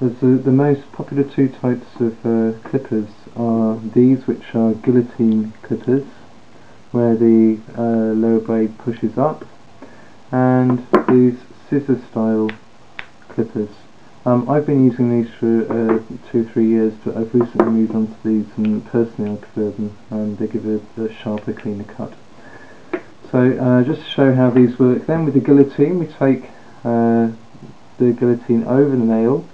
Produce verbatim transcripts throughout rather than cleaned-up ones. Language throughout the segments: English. The, the most popular two types of uh, clippers are these, which are guillotine clippers, where the uh, lower blade pushes up, and these scissor style clippers. Um, I've been using these for uh, two, three years, but I've recently moved on to these, and personally I prefer them, and they give a, a sharper, cleaner cut. So uh, just to show how these work, then with the guillotine we take uh, the guillotine over the nail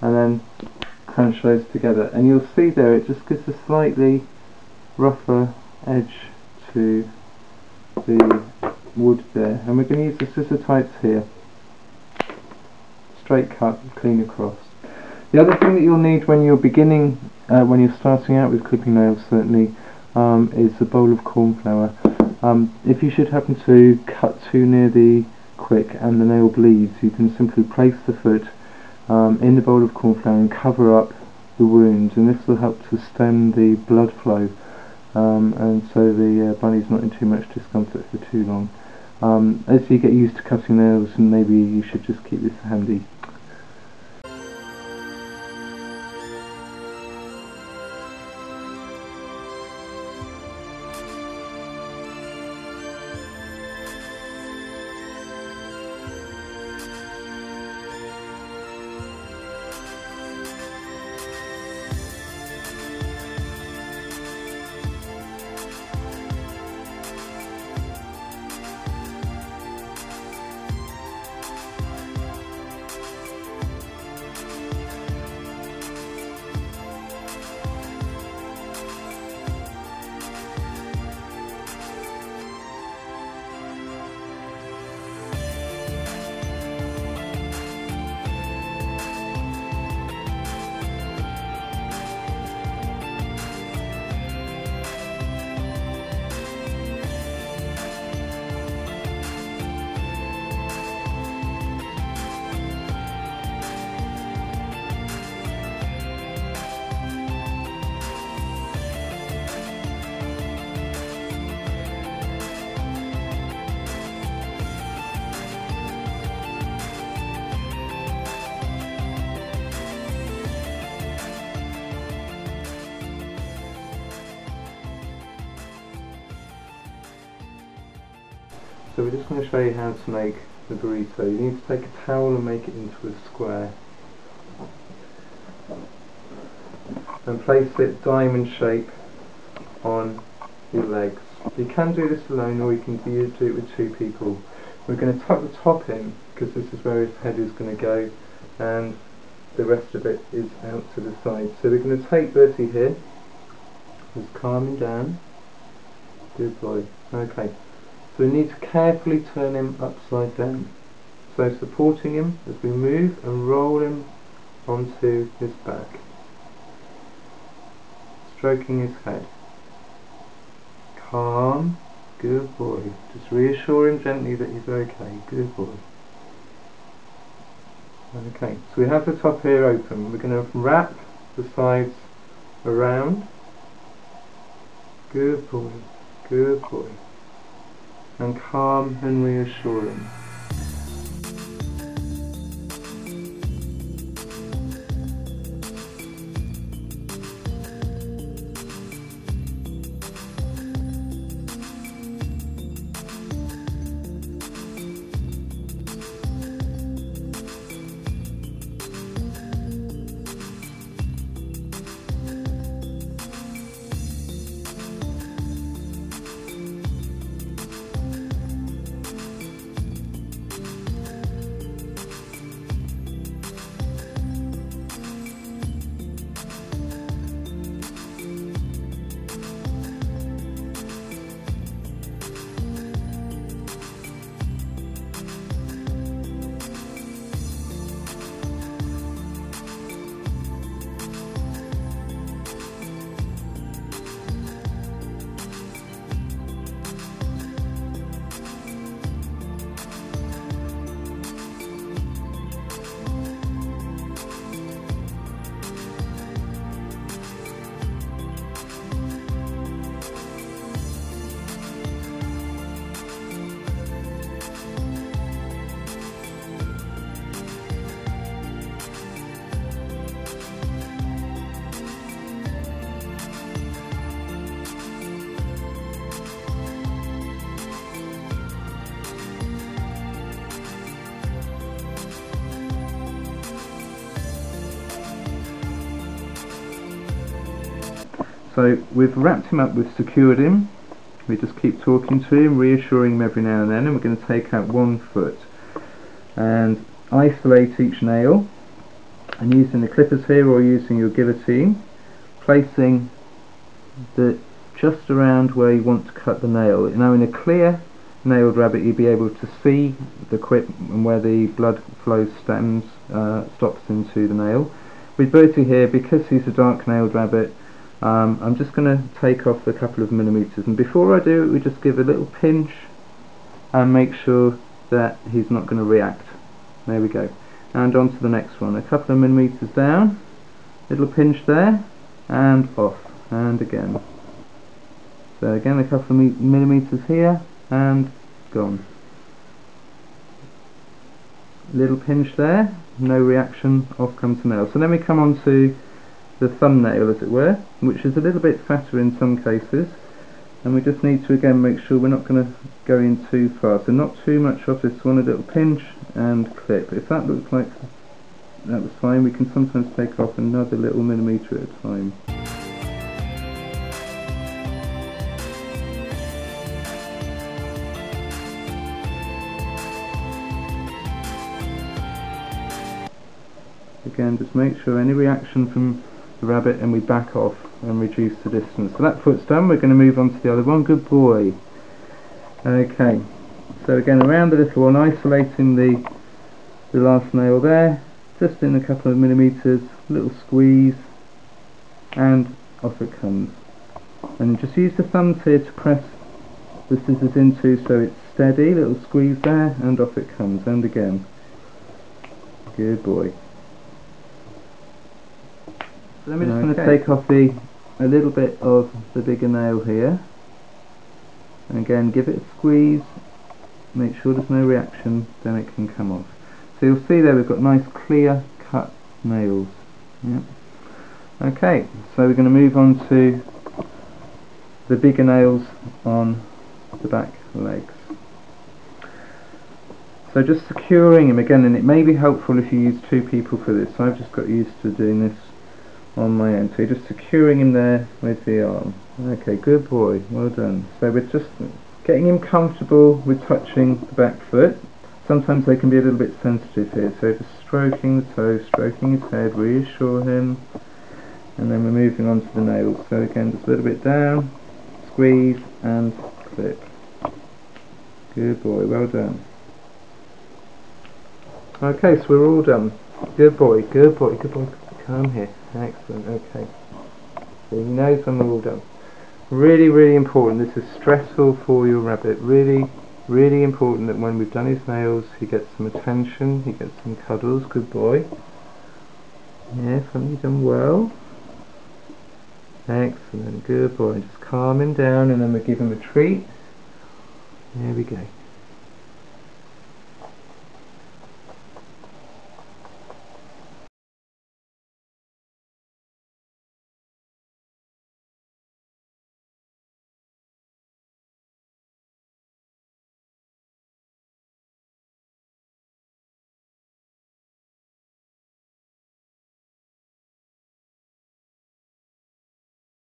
and then crunch those together, and you'll see there it just gives a slightly rougher edge to the wood there, and we're going to use the scissor types here. Straight cut, clean across. The other thing that you'll need when you're beginning, uh, when you're starting out with clipping nails certainly, um, is a bowl of corn flour. Um, if you should happen to cut too near the quick and the nail bleeds, you can simply place the foot um, in the bowl of corn flour and cover up the wound, and this will help to stem the blood flow, um, and so the uh, bunny's not in too much discomfort for too long. Um, as you get used to cutting nails, and maybe you should just keep this handy. So we're just going to show you how to make the burrito. You need to take a towel and make it into a square, and place it diamond shape on your legs. You can do this alone, or you can do it with two people. We're going to tuck the top in, because this is where his head is going to go, and the rest of it is out to the side. So we're going to take Bertie here, just calm him down. Good boy. Okay. So we need to carefully turn him upside down, so supporting him as we move, and roll him onto his back, stroking his head. Calm, good boy. Just reassure him gently that he's okay, good boy. Okay, so we have the top here open. We're going to wrap the sides around. Good boy, good boy. And calm and reassuring. So we've wrapped him up, we've secured him, we just keep talking to him, reassuring him every now and then, and we're going to take out one foot and isolate each nail, and using the clippers here or using your guillotine, placing the just around where you want to cut the nail. Now in a clear nailed rabbit you'll be able to see the quip and where the blood flow stems, uh, stops into the nail. With Bertie here, because he's a dark nailed rabbit, um, I'm just going to take off a couple of millimetres, and before I do it we just give a little pinch and make sure that he's not going to react. There we go, and on to the next one, a couple of millimetres down, little pinch there and off, and again. So again, a couple of millimetres here and gone. Little pinch there, no reaction, off comes the nail. So then we come on to the thumbnail, as it were, which is a little bit fatter in some cases, and we just need to again make sure we're not going to go in too far, so not too much of this one, a little pinch and clip. If that looks like that was fine, we can sometimes take off another little millimetre at a time. Again, just make sure any reaction from the rabbit, and we back off and reduce the distance. So that foot's done, we're going to move on to the other one. Good boy. Okay, so again around the little one, isolating the, the last nail there, just in a couple of millimetres, little squeeze, and off it comes. And just use the thumbs here to press the scissors into so it's steady, little squeeze there, and off it comes, and again. Good boy. So I'm just okay. going to take off the, a little bit of the bigger nail here, and again give it a squeeze, make sure there's no reaction, then it can come off. So you'll see there we've got nice clear cut nails. Yep. Okay, so we're going to move on to the bigger nails on the back legs. So just securing him again, and it may be helpful if you use two people for this, so I've just got used to doing this on my end. So you're just securing him there with the arm. Okay, good boy, well done. So we're just getting him comfortable with touching the back foot. Sometimes they can be a little bit sensitive here, so just stroking the toe, stroking his head, reassure him, and then we're moving on to the nails. So again, just a little bit down, squeeze and clip. Good boy, well done. Okay, so we're all done. Good boy, good boy, good boy. Come here. Excellent, okay. So he knows when we're all done. Really, really important. This is stressful for your rabbit. Really, really important that when we've done his nails, he gets some attention, he gets some cuddles. Good boy. Yeah, you've done well. Excellent, good boy. Just calm him down and then we give him a treat. There we go.